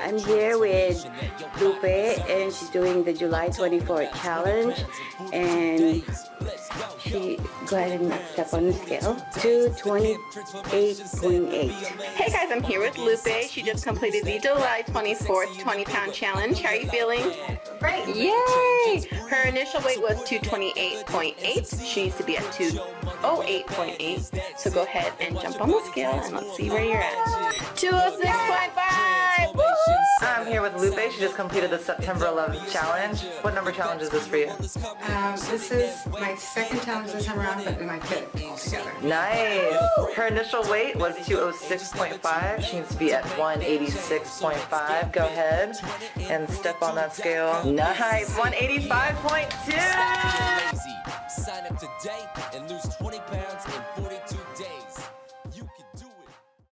I'm here with Lupe, and she's doing the July 24th challenge, and she go ahead and step on the scale to 28.8. Hey guys, I'm here with Lupe. She just completed the July 24th 20-pound challenge. How are you feeling? Great. Yay! Her initial weight was 228.8. She needs to be at 208.8. So go ahead and jump on the scale, and let's see where you're at. 206.5. I'm here with Lupe. She just completed the September 11th challenge. What number challenge is this for you? This is my second challenge this time around, but my fifth altogether. Nice. Her initial weight was 206.5. She needs to be at 186.5. Go ahead and step on that scale. Nice. 185.2. Sign up today and lose